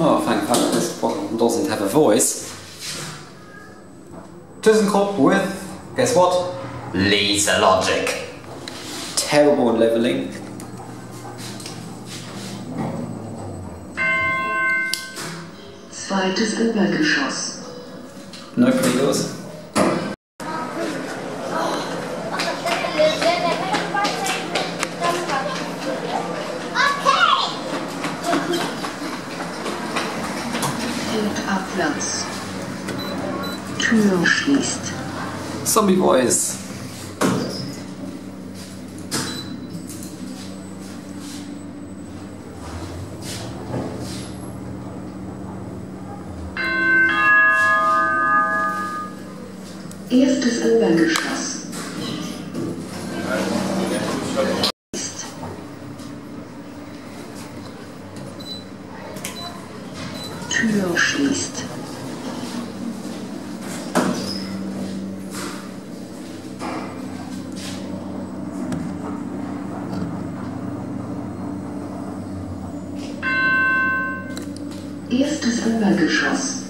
Oh, thank God, this one doesn't have a voice. ThyssenKrupp with, guess what? LISA logic. Terrible in leveling. Zweites Obergeschoss. No previous. Abplatz. Tür schließt. Zombie Boys. Erstes Obergeschoss. Tür schließt. Erstes Obergeschoss.